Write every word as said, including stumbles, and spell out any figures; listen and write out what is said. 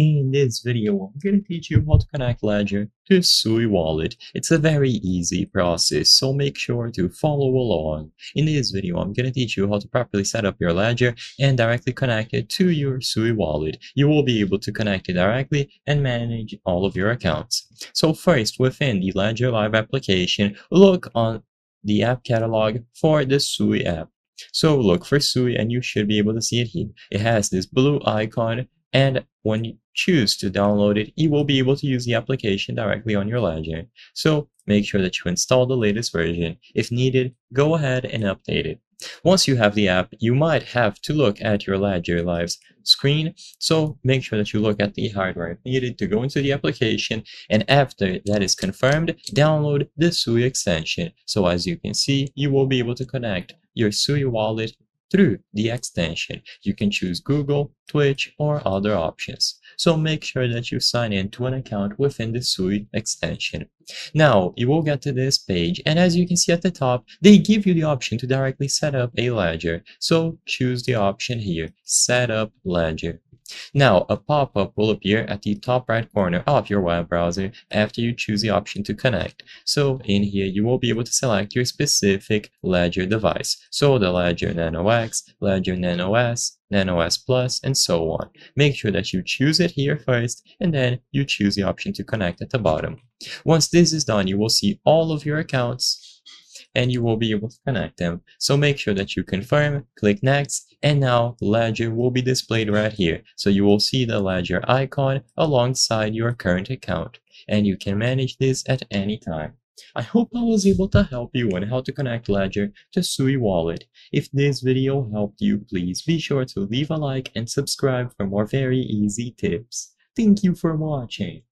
In this video, I'm going to teach you how to connect Ledger to Sui wallet. It's a very easy process, so make sure to follow along. In this video, I'm going to teach you how to properly set up your Ledger and directly connect it to your Sui wallet. You will be able to connect it directly and manage all of your accounts. So first, within the Ledger Live application, look on the app catalog for the Sui app. So look for Sui and you should be able to see it here. It has this blue icon, and when you choose to download it, you will be able to use the application directly on your Ledger. So make sure that you install the latest version. If needed, go ahead and update it. Once you have the app, you might have to look at your Ledger Live's screen. So make sure that you look at the hardware needed to go into the application. And after that is confirmed, download the Sui extension. So as you can see, you will be able to connect your Sui wallet through the extension. You can choose Google, Twitch, or other options. So make sure that you sign in to an account within the Sui extension. Now you will get to this page, and as you can see at the top, they give you the option to directly set up a Ledger. So choose the option here, Set Up Ledger. Now a pop-up will appear at the top right corner of your web browser after you choose the option to connect. So in here you will be able to select your specific Ledger device. So the Ledger Nano X, Ledger Nano S, Nano S Plus, and so on. Make sure that you choose it here first, and then you choose the option to connect at the bottom. Once this is done, you will see all of your accounts and you will be able to connect them. So make sure that you confirm, click next, and now Ledger will be displayed right here. So you will see the Ledger icon alongside your current account, and you can manage this at any time. I hope I was able to help you on how to connect Ledger to Sui wallet. If this video helped you, please be sure to leave a like and subscribe for more very easy tips. Thank you for watching.